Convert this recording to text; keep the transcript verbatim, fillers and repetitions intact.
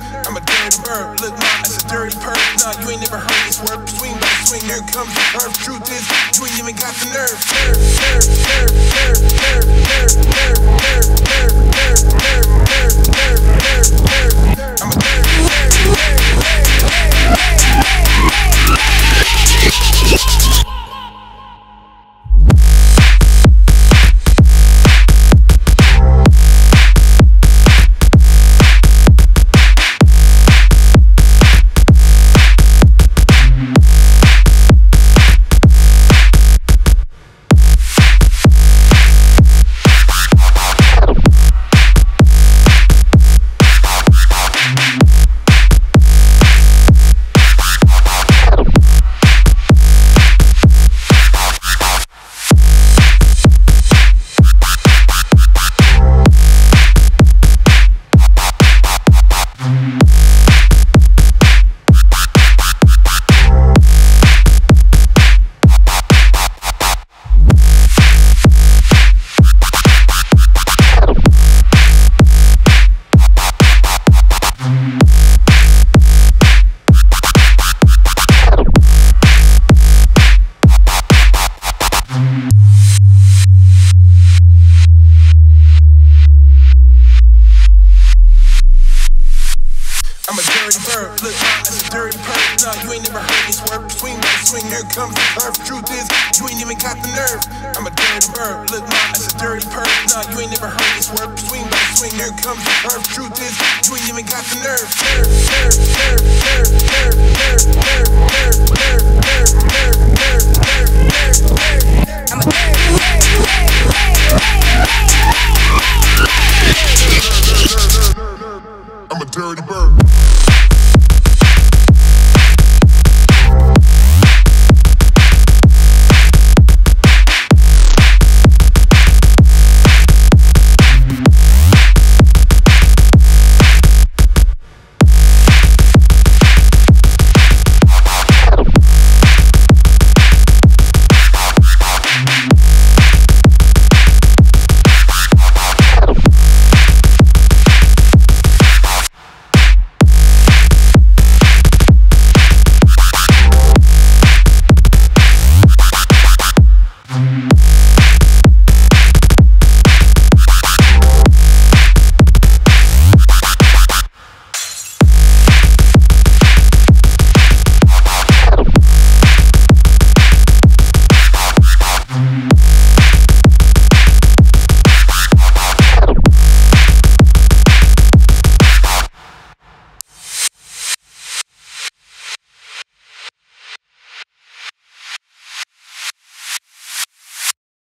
I'm a dirty bird, look now, it's a dirty perv. Nah, you ain't never heard this word. Swing by swing, here comes the curve. Truth is, you ain't even got the nerve. Nerve, nerve, nerve, nerve, nerve, nerve, nerve, nerve, nerve, nerve, nerve, nerve, nerve, nerve, nerve, nerve. I'm a dirty bird, nerve, nerve, nerve, nerve, nerve, nerve, nerve. Look, it's a dirty perv. Nah, you ain't never heard this word. Swing by swing, here comes the curve. Truth is, you ain't even got the nerve. I'm a dirty bird. Look, it's a dirty perv. Nah, you ain't never heard this word. Swing by swing, here comes the curve. Truth is, you ain't even got the nerve. Nerve, nerve, nerve, nerve, nerve, nerve, nerve, nerve, nerve, nerve, nerve, nerve, nerve, nerve, nerve, nerve. I'm a dirty bird. I'm a dirty bird.